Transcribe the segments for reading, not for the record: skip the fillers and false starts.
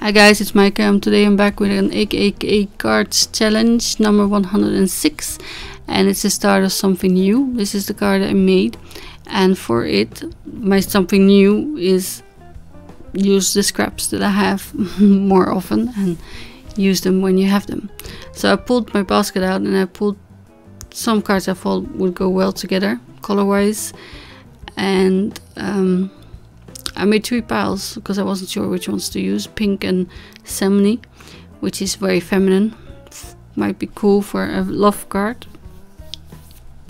Hi guys, it's Maaike. Today I'm back with an AAA cards challenge number 106, and it's the start of something new. This is the card I made, and for it my something new is use the scraps that I have more often and use them when you have them. So I pulled my basket out and I pulled some cards I thought would go well together color wise, and I made three piles because I wasn't sure which ones to use. Pink and salmon, which is very feminine, might be cool for a love card.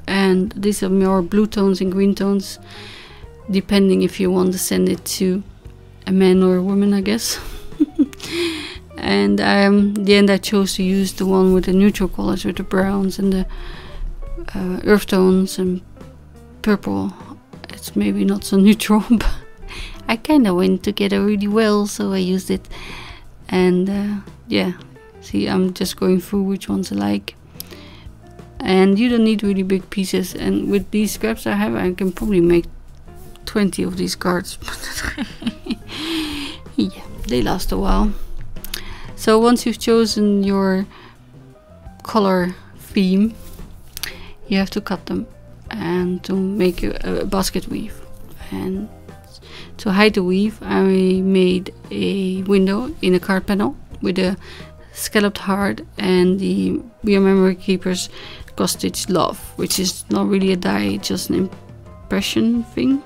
And these are more blue tones and green tones, depending if you want to send it to a man or a woman, I guess. And in the end I chose to use the one with the neutral colors, with the browns and the earth tones and purple. It's maybe not so neutral, but I kind of went together really well, so I used it. And yeah, see, I'm just going through which ones I like. And you don't need really big pieces, and with these scraps I have, I can probably make 20 of these cards. Yeah, they last a while. So once you've chosen your color theme, you have to cut them and to make a basket weave. And to hide the weave, I made a window in a card panel with a scalloped heart and the We Are Memory Keepers Costage Love, which is not really a die, just an impression thing.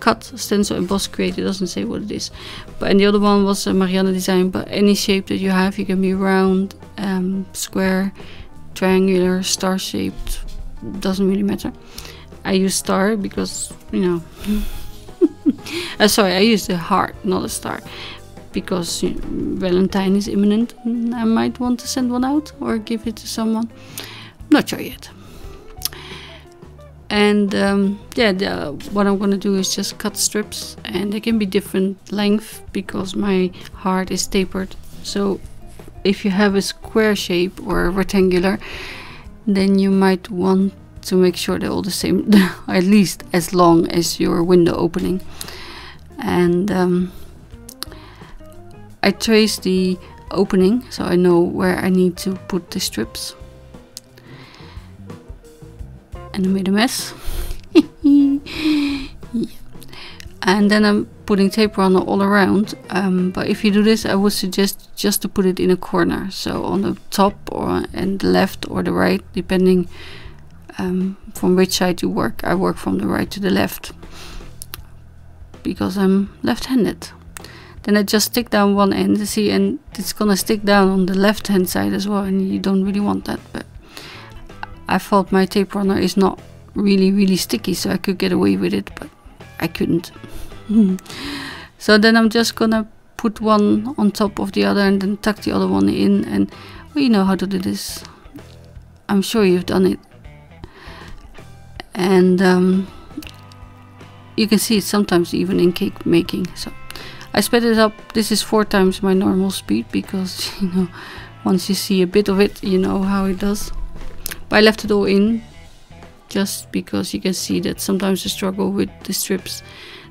Cut, stencil, emboss, create. It doesn't say what it is. But and the other one was a Marianne design. But any shape that you have, you can be round, square, triangular, star-shaped. Doesn't really matter. I use star because, you know. Sorry, I used a heart, not a star, because, you know, Valentine is imminent and I might want to send one out or give it to someone. Not sure yet. And yeah, what I'm gonna do is just cut strips, and they can be different length because my heart is tapered. So if you have a square shape or a rectangular, then you might want to make sure they're all the same, or at least as long as your window opening. And I trace the opening so I know where I need to put the strips. And I made a mess. Yeah. And then I'm putting tape runner all around, but if you do this, I would suggest just to put it in a corner, so on the top or and the left or the right, depending from which side you work. I work from the right to the left because I'm left-handed. Then I just stick down one end, you see, and it's gonna stick down on the left-hand side as well, and you don't really want that. But I thought my tape runner is not really sticky, so I could get away with it, but I couldn't. So then I'm just gonna put one on top of the other and then tuck the other one in, and well, you know how to do this. I'm sure you've done it. And you can see it sometimes even in cake making. So I sped it up. This is 4 times my normal speed because, you know, once you see a bit of it, you know how it does. But I left it all in just because you can see that sometimes I struggle with the strips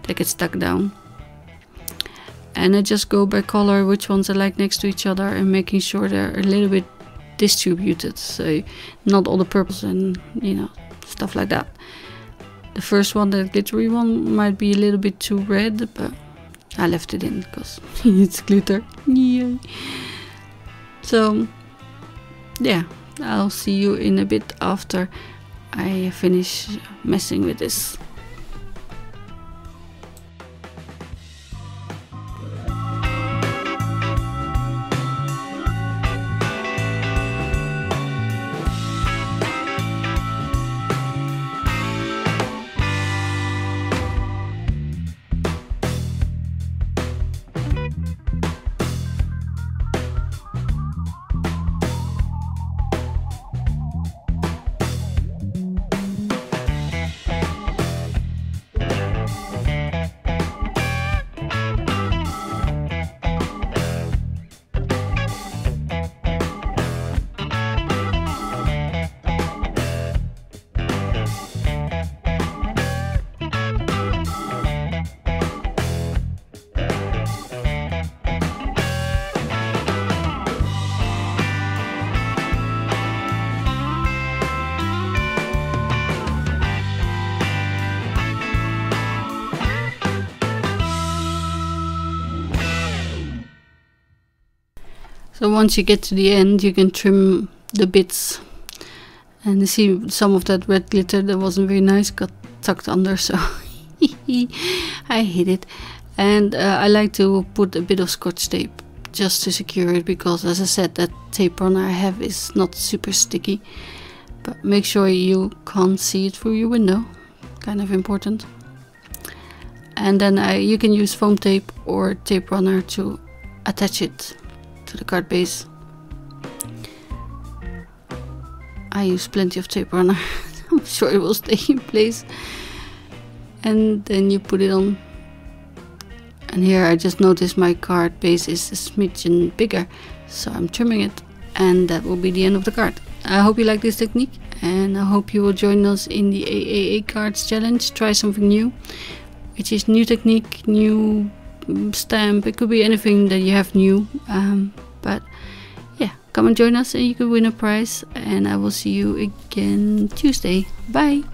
that get stuck down. And I just go by color, which ones I like next to each other, and making sure they're a little bit distributed, so not all the purples and, you know, stuff like that. The first one, the glittery one, might be a little bit too red, but I left it in because it's glitter. Yeah. So yeah, I'll see you in a bit after I finish messing with this. So once you get to the end, you can trim the bits. And you see some of that red glitter that wasn't very nice got tucked under, so I hid it. And I like to put a bit of scotch tape just to secure it, because as I said, that tape runner I have is not super sticky. But make sure you can't see it through your window, kind of important. And then you can use foam tape or tape runner to attach it to the card base. I use plenty of tape runner, I'm sure it will stay in place. And then you put it on. And here I just noticed my card base is a smidgen bigger, so I'm trimming it. And that will be the end of the card. I hope you like this technique, and I hope you will join us in the AAA cards challenge. Try something new, which is new technique, new stamp, it could be anything that you have new. But yeah, come and join us and you can win a prize, and I will see you again Tuesday. Bye!